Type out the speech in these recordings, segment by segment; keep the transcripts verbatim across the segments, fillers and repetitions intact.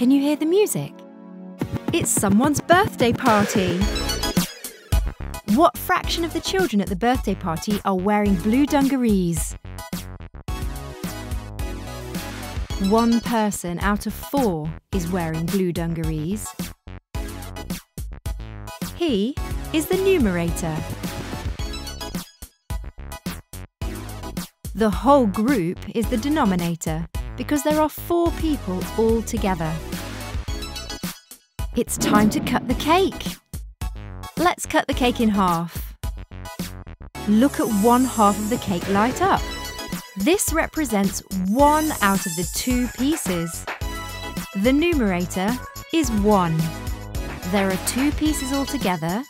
Can you hear the music? It's someone's birthday party! What fraction of the children at the birthday party are wearing blue dungarees? One person out of four is wearing blue dungarees. He is the numerator. The whole group is the denominator because there are four people all together. It's time to cut the cake. Let's cut the cake in half. Look at one half of the cake light up. This represents one out of the two pieces. The numerator is one. There are two pieces altogether.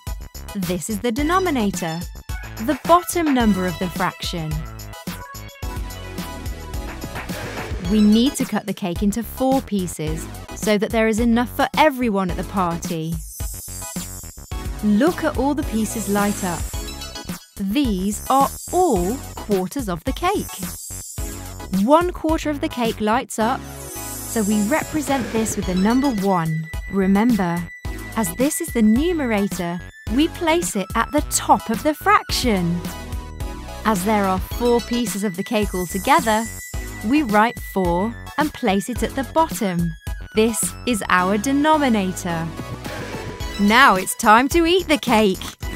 This is the denominator, the bottom number of the fraction. We need to cut the cake into four pieces so that there is enough for everyone at the party. Look at all the pieces light up. These are all quarters of the cake. One quarter of the cake lights up, so we represent this with the number one. Remember, as this is the numerator, we place it at the top of the fraction. As there are four pieces of the cake altogether, we write four and place it at the bottom. This is our denominator. Now it's time to eat the cake!